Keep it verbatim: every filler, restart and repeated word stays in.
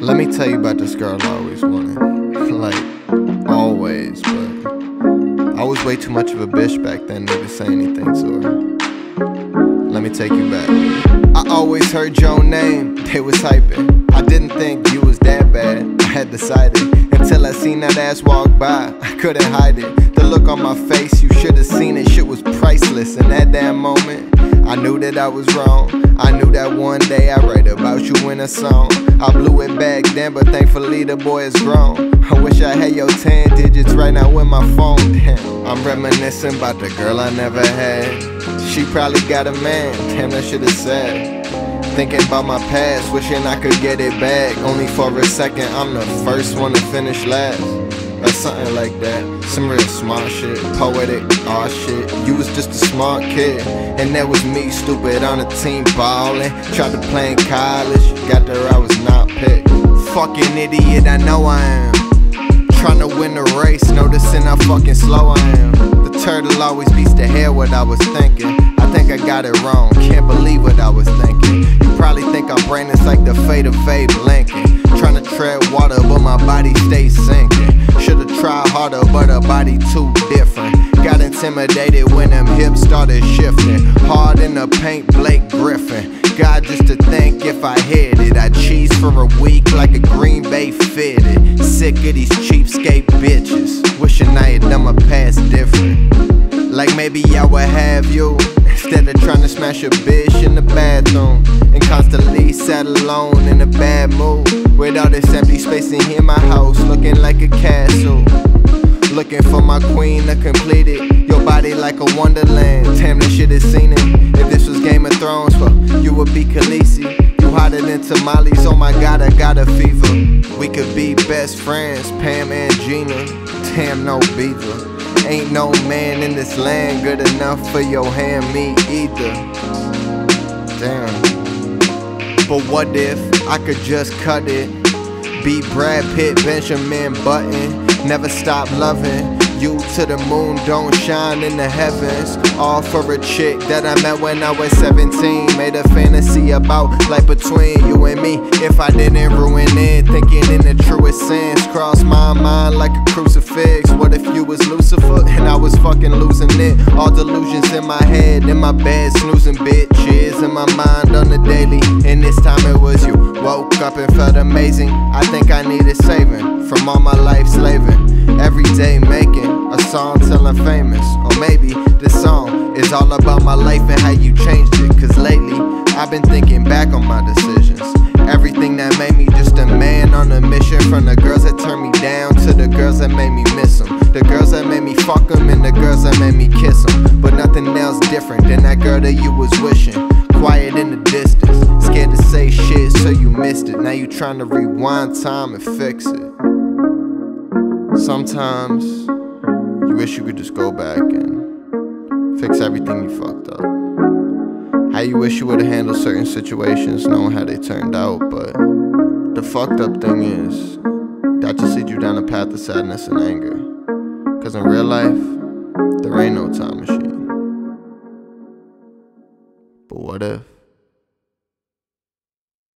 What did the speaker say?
Let me tell you about this girl I always wanted. Like, always, but I was way too much of a bitch back then, never say anything to her. Let me take you back. I always heard your name, they was hyping. I didn't think you was that bad, I had decided. Until I seen that ass walk by, I couldn't hide it. The look on my face, you should've seen it, shit was priceless. In that damn moment, I knew that I was wrong. I knew that one day I'd write about you in a song. I blew it back then, but thankfully the boy is grown. I wish I had your ten digits right now in my phone. Damn, I'm reminiscing about the girl I never had. She probably got a man, damn that shit is sad. Thinking about my past, wishing I could get it back. Only for a second, I'm the first one to finish last, or something like that. Some real smart shit, poetic, aw shit. You was just a smart kid, and that was me, stupid on a team ballin'. Tried to play in college, got there I was not picked. Fucking idiot, I know I am. Tryna win the race, noticing how fucking slow I am. The turtle always beats the hare what I was thinking. I think I got it wrong, can't believe what I was thinking. You probably think I'm brainless like the fate of Abe Lincoln. Tryna tread water, but my body stays sinking. Should've tried harder, but her body too different. Got intimidated when them hips started shifting. Hard in the paint, Blake Griffin. God, just to think if I hit it, I cheese for a week like a Green Bay fitted. Sick of these cheapskate bitches, wishing I had done my past different. Like maybe I would have you, instead of trying to smash a bitch in the bathroom, and constantly sat alone in a bad mood, with all this empty space in here, my house looking like a castle. Looking for my queen to complete it. Your body like a wonderland, damn this shit has seen it. If this was Game of Thrones, well, you would be Khaleesi. You hotter than tamales, oh my god, I got a fever. We could be best friends, Pam and Gina. Damn, no beaver. Ain't no man in this land good enough for your hand, me either. Damn. But what if I could just cut it? Be Brad Pitt, Benjamin Button. Never stop loving. You to the moon, don't shine in the heavens. All for a chick that I met when I was seventeen. Made a fantasy about life between you and me. If I didn't ruin it, thinking in the truest sense. Crossed my mind like a crucifix. What if you was Lucifer and I was fucking losing it? All delusions in my head, in my bed snoozing bitches. In my mind on the daily, and this time it was you. Woke up and felt amazing. I think I needed saving from all my life slaving. Every day making a song till I'm famous. Or maybe this song is all about my life and how you changed it. Cause lately, I've been thinking back on my decisions. Everything that made me just a man on a mission. From the girls that turned me down to the girls that made me miss them. The girls that made me fuck them and the girls that made me kiss them. But nothing else different than that girl that you was wishing. Quiet in the distance, scared to say shit so you missed it. Now you tryna rewind time and fix it. Sometimes you wish you could just go back and fix everything you fucked up. How you wish you would've handled certain situations knowing how they turned out, but the fucked up thing is, that just leads you down a path of sadness and anger. Cause in real life, there ain't no time machine. But what if?